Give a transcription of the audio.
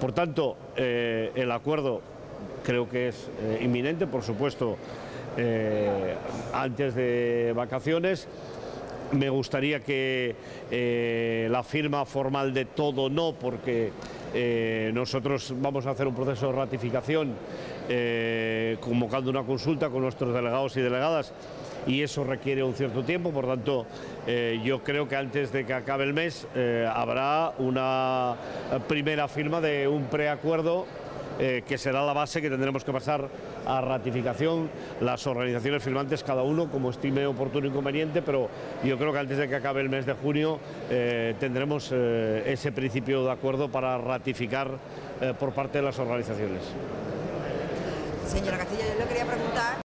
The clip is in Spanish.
Por tanto, el acuerdo creo que es inminente, por supuesto, antes de vacaciones. Me gustaría que la firma formal de todo no, porque nosotros vamos a hacer un proceso de ratificación convocando una consulta con nuestros delegados y delegadas, y eso requiere un cierto tiempo. Por tanto, yo creo que antes de que acabe el mes habrá una primera firma de un preacuerdo que será la base que tendremos que pasar a ratificación las organizaciones firmantes, cada uno como estime oportuno y conveniente, pero yo creo que antes de que acabe el mes de junio tendremos ese principio de acuerdo para ratificar por parte de las organizaciones. Señora Castilla, yo le quería preguntar...